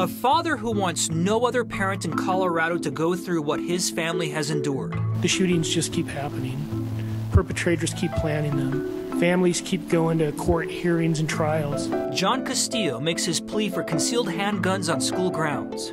A father who wants no other parent in Colorado to go through what his family has endured. The shootings just keep happening. Perpetrators keep planning them. Families keep going to court hearings and trials. John Castillo makes his plea for concealed handguns on school grounds.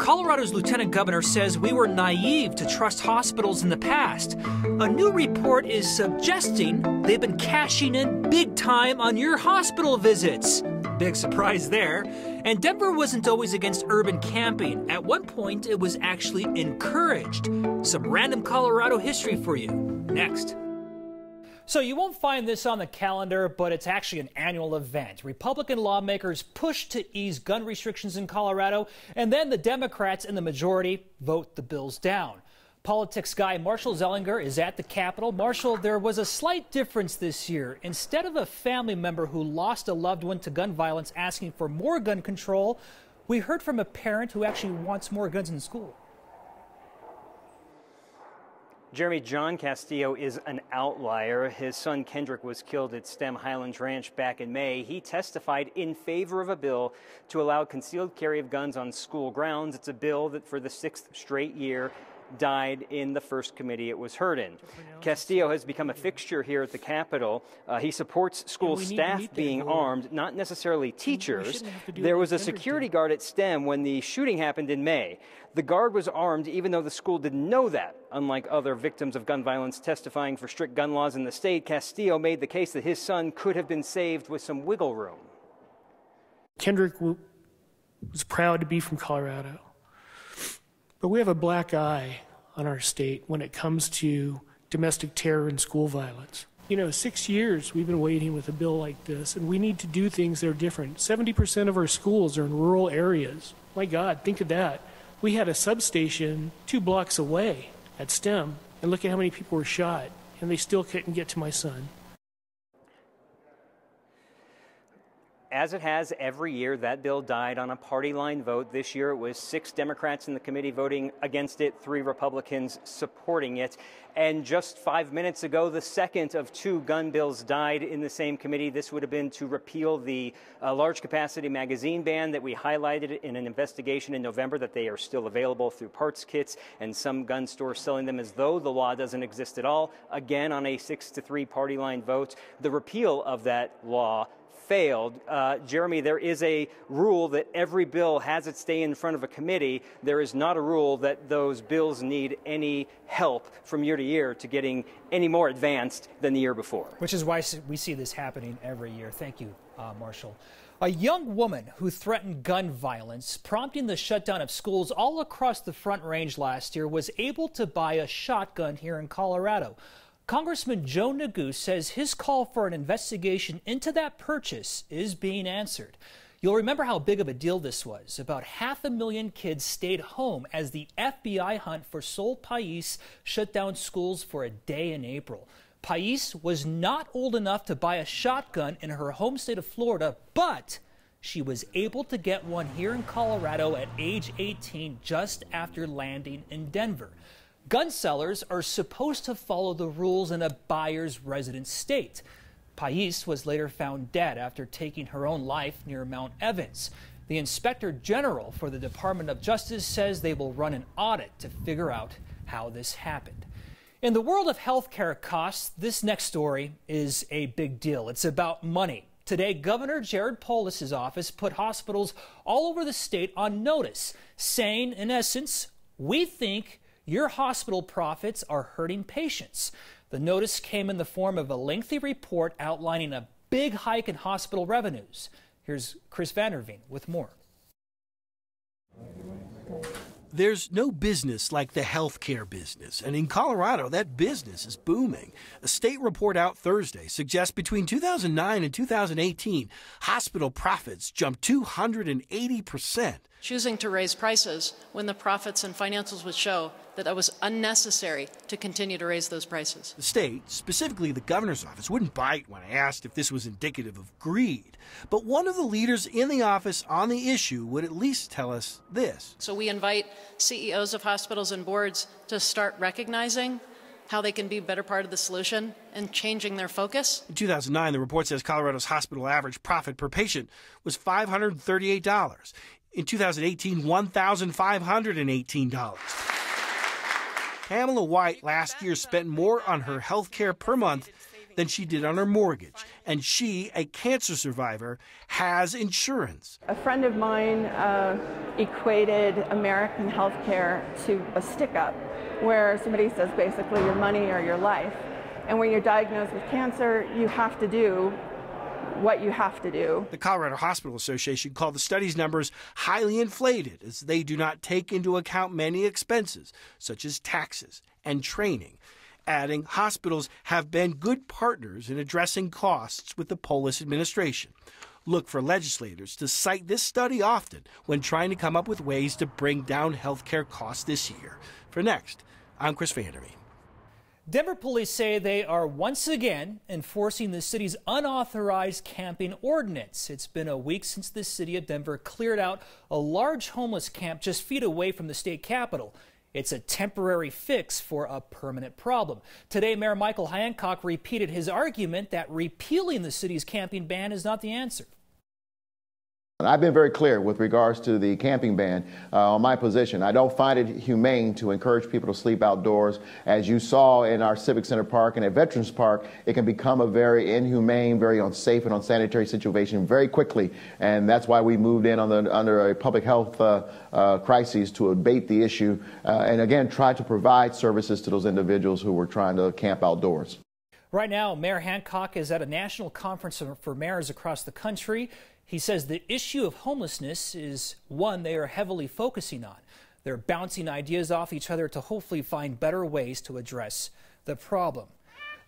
Colorado's lieutenant governor says we were naive to trust hospitals in the past. A new report is suggesting they've been cashing in big time on your hospital visits. Big surprise there. And Denver wasn't always against urban camping. At one point, it was actually encouraged. Some random Colorado history for you. Next. So you won't find this on the calendar, but it's actually an annual event. Republican lawmakers push to ease gun restrictions in Colorado, and then the Democrats in the majority vote the bills down. Politics guy Marshall Zelinger is at the Capitol. Marshall, there was a slight difference this year. Instead of a family member who lost a loved one to gun violence asking for more gun control, we heard from a parent who actually wants more guns in school. Jeremy, John Castillo is an outlier. His son Kendrick was killed at STEM Highlands Ranch back in May. He testified in favor of a bill to allow concealed carry of guns on school grounds. It's a bill that for the 6th straight year died in the first committee it was heard in. Castillo has become a fixture here at the Capitol. He supports school staff being armed, not necessarily teachers. There was a security guard at STEM when the shooting happened in May. The guard was armed even though the school didn't know that. Unlike other victims of gun violence testifying for strict gun laws in the state, Castillo made the case that his son could have been saved with some wiggle room. Kendrick was proud to be from Colorado. But we have a black eye on our state when it comes to domestic terror and school violence. You know, 6 years we've been waiting with a bill like this, and we need to do things that are different. 70% of our schools are in rural areas. My God, think of that. We had a substation 2 blocks away at STEM, and look at how many people were shot, and they still couldn't get to my son. As it has every year, that bill died on a party line vote. This year it was 6 Democrats in the committee voting against it, 3 Republicans supporting it. And just 5 minutes ago, the second of 2 gun bills died in the same committee. This would have been to repeal the large capacity magazine ban that we highlighted in an investigation in November, that they are still available through parts kits and some gun stores selling them as though the law doesn't exist at all. Again, on a 6-3 party line vote, the repeal of that law failed. Jeremy, there is a rule that every bill has its day in front of a committee. There is not a rule that those bills need any help from year to year to getting any more advanced than the year before. Which is why we see this happening every year. Thank you, Marshall. A young woman who threatened gun violence, prompting the shutdown of schools all across the Front Range last year, was able to buy a shotgun here in Colorado. Congressman Joe Neguse says his call for an investigation into that purchase is being answered. You'll remember how big of a deal this was. About 500,000 kids stayed home as the FBI hunt for Sol Pais shut down schools for a day in April. Pais was not old enough to buy a shotgun in her home state of Florida, but she was able to get one here in Colorado at age 18 just after landing in Denver. Gun sellers are supposed to follow the rules in a buyer's resident state. Pais was later found dead after taking her own life near Mount Evans. The Inspector General for the Department of Justice says they will run an audit to figure out how this happened. In the world of healthcare costs, this next story is a big deal. It's about money. Today, Governor Jared Polis' office put hospitals all over the state on notice, saying, in essence, we think your hospital profits are hurting patients. The notice came in the form of a lengthy report outlining a big hike in hospital revenues. Here's Chris Vanderveen with more. There's no business like the healthcare business, and in Colorado, that business is booming. A state report out Thursday suggests between 2009 and 2018, hospital profits jumped 280%. Choosing to raise prices when the profits and financials would show that it was unnecessary to continue to raise those prices. The state, specifically the governor's office, wouldn't bite when I asked if this was indicative of greed. But one of the leaders in the office on the issue would at least tell us this. So we invite CEOs of hospitals and boards to start recognizing how they can be a better part of the solution and changing their focus. In 2009, the report says Colorado's hospital average profit per patient was $538. in 2018, $1,518. Pamela White last year spent more on her health care per month than she did on her mortgage, and she, a cancer survivor, has insurance. A friend of mine equated American health care to a stick-up, where somebody says basically your money or your life. And when you're diagnosed with cancer, you have to do what you have to do. The Colorado Hospital Association called the study's numbers highly inflated, as they do not take into account many expenses, such as taxes and training, adding hospitals have been good partners in addressing costs with the Polis administration. Look for legislators to cite this study often when trying to come up with ways to bring down health care costs this year. For Next, I'm Chris Vandermeer. Denver police say they are once again enforcing the city's unauthorized camping ordinance. It's been a week since the city of Denver cleared out a large homeless camp just feet away from the state capitol. It's a temporary fix for a permanent problem. Today, Mayor Michael Hancock repeated his argument that repealing the city's camping ban is not the answer. I've been very clear with regards to the camping ban on my position. I don't find it humane to encourage people to sleep outdoors. As you saw in our Civic Center Park and at Veterans Park, it can become a very inhumane, very unsafe and unsanitary situation very quickly. And that's why we moved in under a public health crisis to abate the issue and again try to provide services to those individuals who were trying to camp outdoors. Right now, Mayor Hancock is at a national conference for mayors across the country. He says the issue of homelessness is one they are heavily focusing on. They're bouncing ideas off each other to hopefully find better ways to address the problem.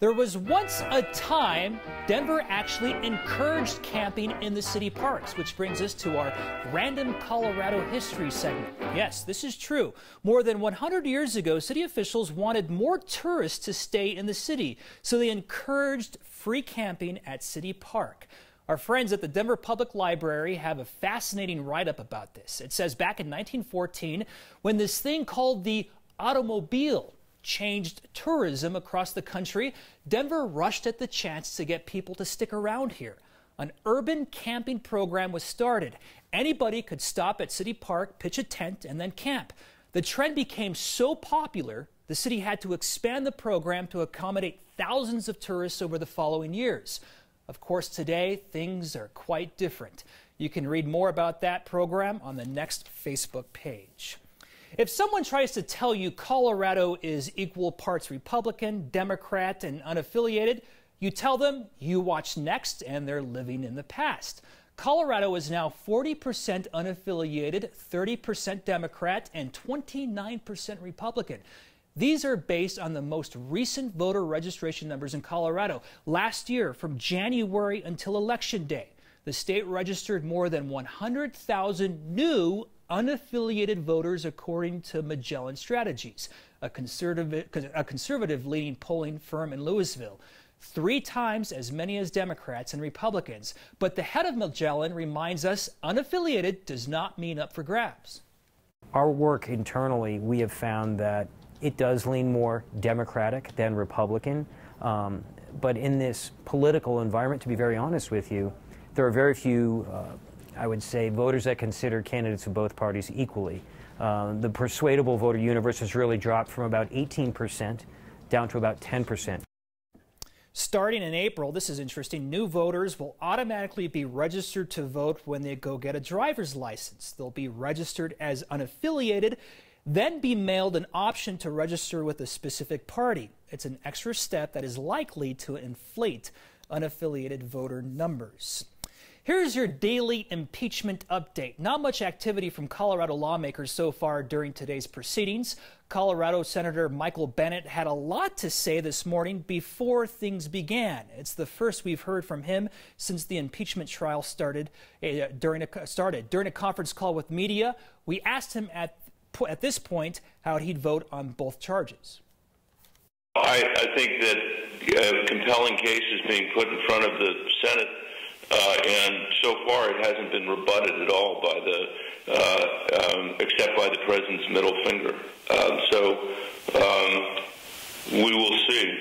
There was once a time Denver actually encouraged camping in the city parks, which brings us to our Random Colorado History segment. Yes, this is true. More than 100 years ago, city officials wanted more tourists to stay in the city, so they encouraged free camping at City Park. Our friends at the Denver Public Library have a fascinating write-up about this. It says back in 1914, when this thing called the automobile changed tourism across the country, Denver rushed at the chance to get people to stick around here. An urban camping program was started. Anybody could stop at City Park, pitch a tent, and then camp. The trend became so popular, the city had to expand the program to accommodate thousands of tourists over the following years. Of course, today, things are quite different. You can read more about that program on the Next Facebook page. If someone tries to tell you Colorado is equal parts Republican, Democrat, and unaffiliated, you tell them you watch Next and they're living in the past. Colorado is now 40% unaffiliated, 30% Democrat, and 29% Republican. These are based on the most recent voter registration numbers in Colorado. Last year, from January until Election Day, the state registered more than 100,000 new unaffiliated voters, according to Magellan Strategies, a conservative leading polling firm in Louisville. 3 times as many as Democrats and Republicans. But the head of Magellan reminds us unaffiliated does not mean up for grabs. Our work internally, we have found that it does lean more Democratic than Republican, but in this political environment, to be very honest with you, there are very few, I would say, voters that consider candidates of both parties equally. The persuadable voter universe has really dropped from about 18% down to about 10%. Starting in April, this is interesting, new voters will automatically be registered to vote when they go get a driver's license. They'll be registered as unaffiliated, then be mailed an option to register with a specific party. It's an extra step that is likely to inflate unaffiliated voter numbers. Here's your daily impeachment update. Not much activity from Colorado lawmakers so far during today's proceedings. Colorado Senator Michael Bennett had a lot to say this morning before things began. It's the first we've heard from him since the impeachment trial started. During a conference call with media, we asked him at this point how he'd vote on both charges. I think that a compelling case is being put in front of the Senate, and so far it hasn't been rebutted at all by the, except by the president's middle finger. So we will see.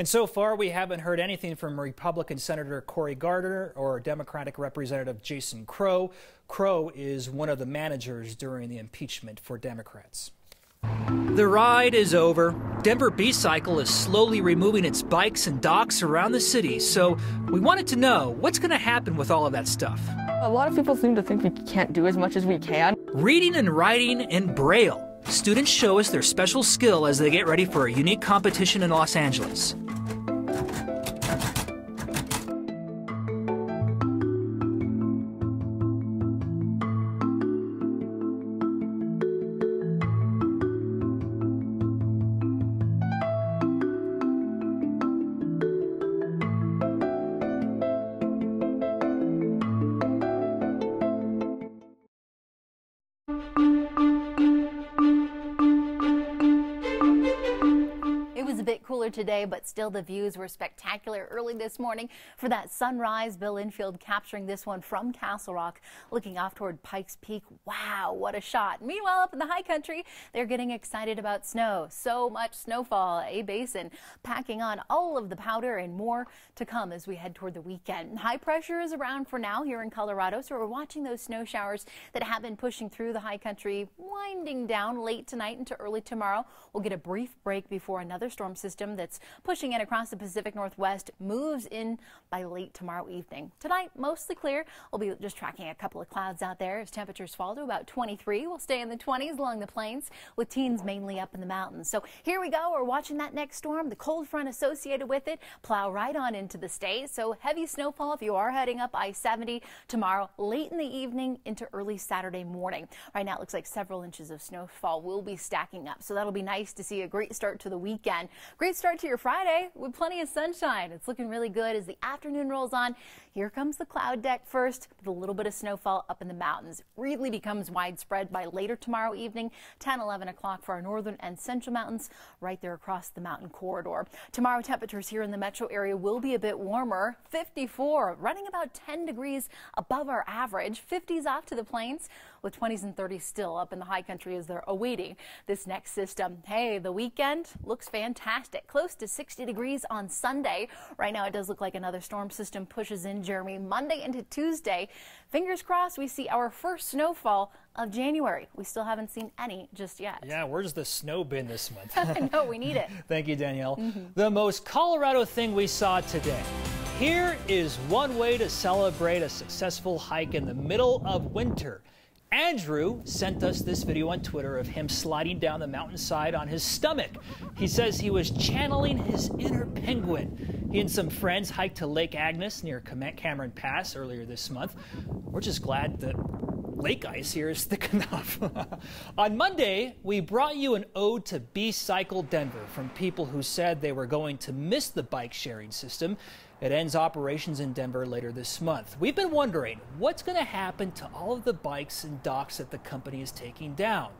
And so far, we haven't heard anything from Republican Senator Cory Gardner or Democratic Representative Jason Crow. Crow is one of the managers during the impeachment for Democrats. The ride is over. Denver B-Cycle is slowly removing its bikes and docks around the city, so we wanted to know what's going to happen with all of that stuff. A lot of people seem to think we can't do as much as we can. Reading and writing in Braille. Students show us their special skill as they get ready for a unique competition in Los Angeles. Today, but still the views were spectacular early this morning for that sunrise. Bill Infield capturing this one from Castle Rock, looking off toward Pike's Peak. Wow, what a shot. Meanwhile, up in the high country, they're getting excited about snow. So much snowfall. A-Basin packing on all of the powder and more to come as we head toward the weekend. High pressure is around for now here in Colorado, so we're watching those snow showers that have been pushing through the high country, winding down late tonight into early tomorrow. We'll get a brief break before another storm system that's pushing in across the Pacific Northwest moves in by late tomorrow evening. Tonight, mostly clear. We'll be just tracking a couple of clouds out there as temperatures fall to about 23. We'll stay in the 20s along the plains, with teens mainly up in the mountains. So here we go. We're watching that next storm, the cold front associated with it, plow right on into the state. So heavy snowfall if you are heading up I-70 tomorrow late in the evening into early Saturday morning. Right now, it looks like several inches of snowfall will be stacking up. So that'll be nice to see. A great start to the weekend. Great start to your Friday with plenty of sunshine. It's looking really good as the afternoon rolls on. Here comes the cloud deck first with a little bit of snowfall up in the mountains. Really becomes widespread by later tomorrow evening, 10–11 o'clock for our northern and central mountains, right there across the mountain corridor. Tomorrow, temperatures here in the metro area will be a bit warmer, 54, running about 10 degrees above our average, 50s off to the plains, with 20s and 30s still up in the high country as they're awaiting this next system. Hey, the weekend looks fantastic. Close to 60 degrees on Sunday. Right now, it does look like another storm system pushes in, Jeremy, Monday into Tuesday. Fingers crossed we see our first snowfall of January. We still haven't seen any just yet. Yeah, where's the snow been this month? I know, we need it. Thank you, Danielle. The most Colorado thing we saw today. Here is one way to celebrate a successful hike in the middle of winter. Andrew sent us this video on Twitter of him sliding down the mountainside on his stomach. He says he was channeling his inner penguin. He and some friends hiked to Lake Agnes near Cameron Pass earlier this month. We're just glad that lake ice here is thick enough. On Monday, we brought you an ode to B-Cycle Denver from people who said they were going to miss the bike sharing system. It ends operations in Denver later this month. We've been wondering what's going to happen to all of the bikes and docks that the company is taking down.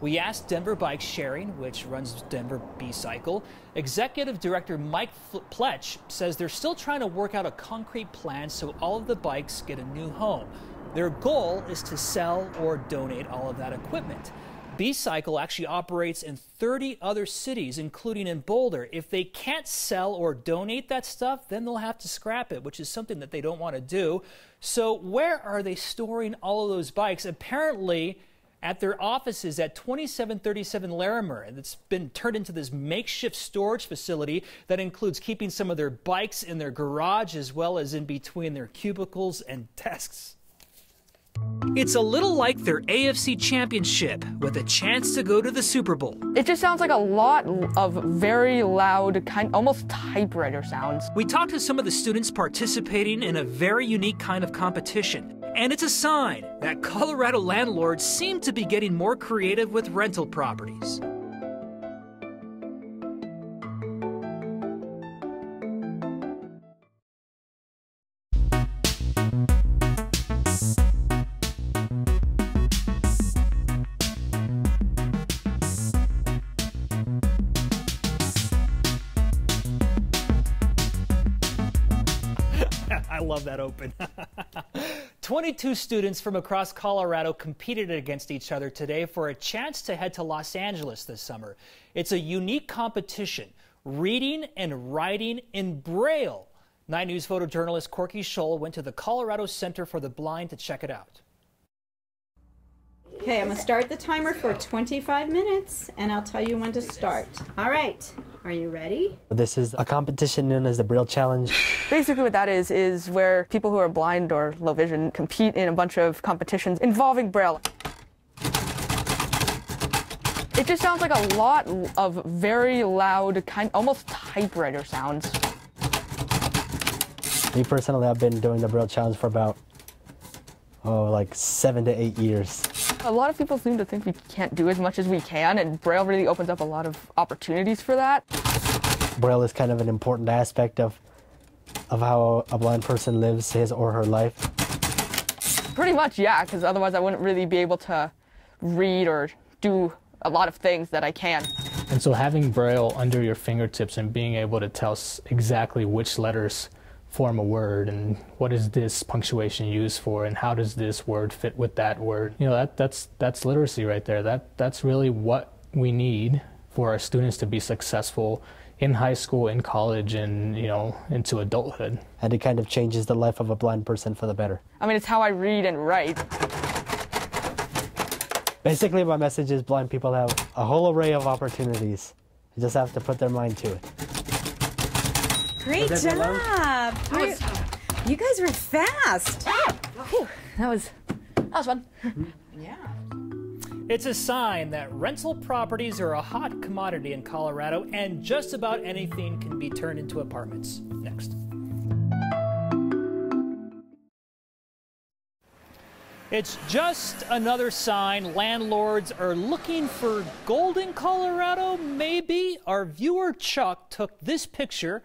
We asked Denver Bike Sharing, which runs Denver B-Cycle. Executive Director Mike Pletch says they're still trying to work out a concrete plan so all of the bikes get a new home. Their goal is to sell or donate all of that equipment. B-Cycle actually operates in 30 other cities, including in Boulder. If they can't sell or donate that stuff, then they'll have to scrap it, which is something that they don't want to do. So where are they storing all of those bikes? Apparently at their offices at 2737 Larimer, and it's been turned into this makeshift storage facility that includes keeping some of their bikes in their garage as well as in between their cubicles and desks. It's a little like their AFC championship with a chance to go to the Super Bowl. It just sounds like a lot of very loud, almost typewriter sounds. We talked to some of the students participating in a very unique kind of competition. And it's a sign that Colorado landlords seem to be getting more creative with rental properties. Love that open. 22 students from across Colorado competed against each other today for a chance to head to Los Angeles this summer. It's a unique competition. reading and writing in Braille. 9 News photojournalist Corky Scholl went to the Colorado Center for the Blind to check it out. Okay, I'm going to start the timer for 25 minutes, and I'll tell you when to start. All right, are you ready? This is a competition known as the Braille Challenge. Basically what that is where people who are blind or low vision compete in a bunch of competitions involving Braille. It just sounds like a lot of very loud, almost typewriter sounds. Me personally, I've been doing the Braille Challenge for about, like 7 to 8 years. A lot of people seem to think we can't do as much as we can, and Braille really opens up a lot of opportunities for that. Braille is kind of an important aspect of how a blind person lives his or her life. Pretty much, yeah, because otherwise I wouldn't really be able to read or do a lot of things that I can. And so having Braille under your fingertips and being able to tell exactly which letters form a word and what is this punctuation used for and how does this word fit with that word. You know, that's literacy right there. That's really what we need for our students to be successful in high school, in college, and, you know, into adulthood. And it kind of changes the life of a blind person for the better. I mean, it's how I read and write. Basically, my message is blind people have a whole array of opportunities. You just have to put their mind to it. Great job! You guys were fast. Whew, that was fun. Yeah. It's a sign that rental properties are a hot commodity in Colorado, and just about anything can be turned into apartments. Next. It's just another sign landlords are looking for gold in Colorado, maybe. Our viewer Chuck took this picture.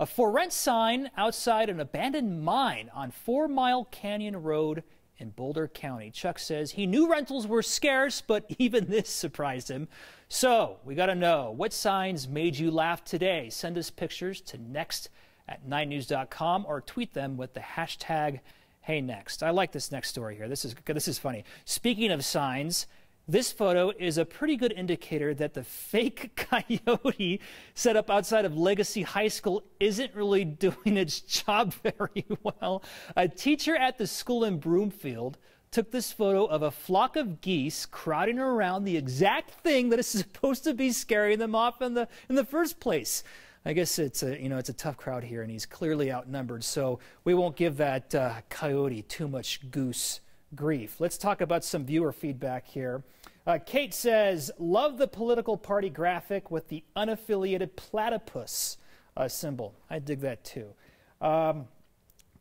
A for rent sign outside an abandoned mine on 4 Mile Canyon Road in Boulder County. Chuck says he knew rentals were scarce, but even this surprised him. So we got to know, what signs made you laugh today? Send us pictures to next@9news.com or tweet them with the hashtag #HeyNext. I like this next story here. This is funny. Speaking of signs, this photo is a pretty good indicator that the fake coyote set up outside of Legacy High School isn't really doing its job very well. A teacher at the school in Broomfield took this photo of a flock of geese crowding around the exact thing that is supposed to be scaring them off in the first place. I guess it's a tough crowd here, and he's clearly outnumbered, so we won't give that coyote too much grief. Let's talk about some viewer feedback here. Kate says, love the political party graphic with the unaffiliated platypus symbol. I dig that too.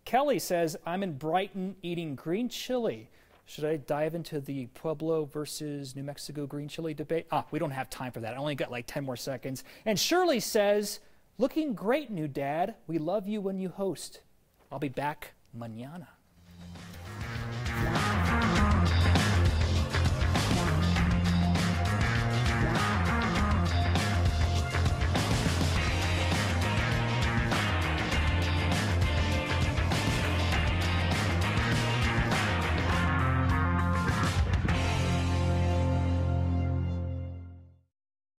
Kelly says, I'm in Brighton eating green chili. Should I dive into the Pueblo versus New Mexico green chili debate? Ah, we don't have time for that. I only got like 10 more seconds. And Shirley says, looking great, new dad. We love you when you host. I'll be back mañana.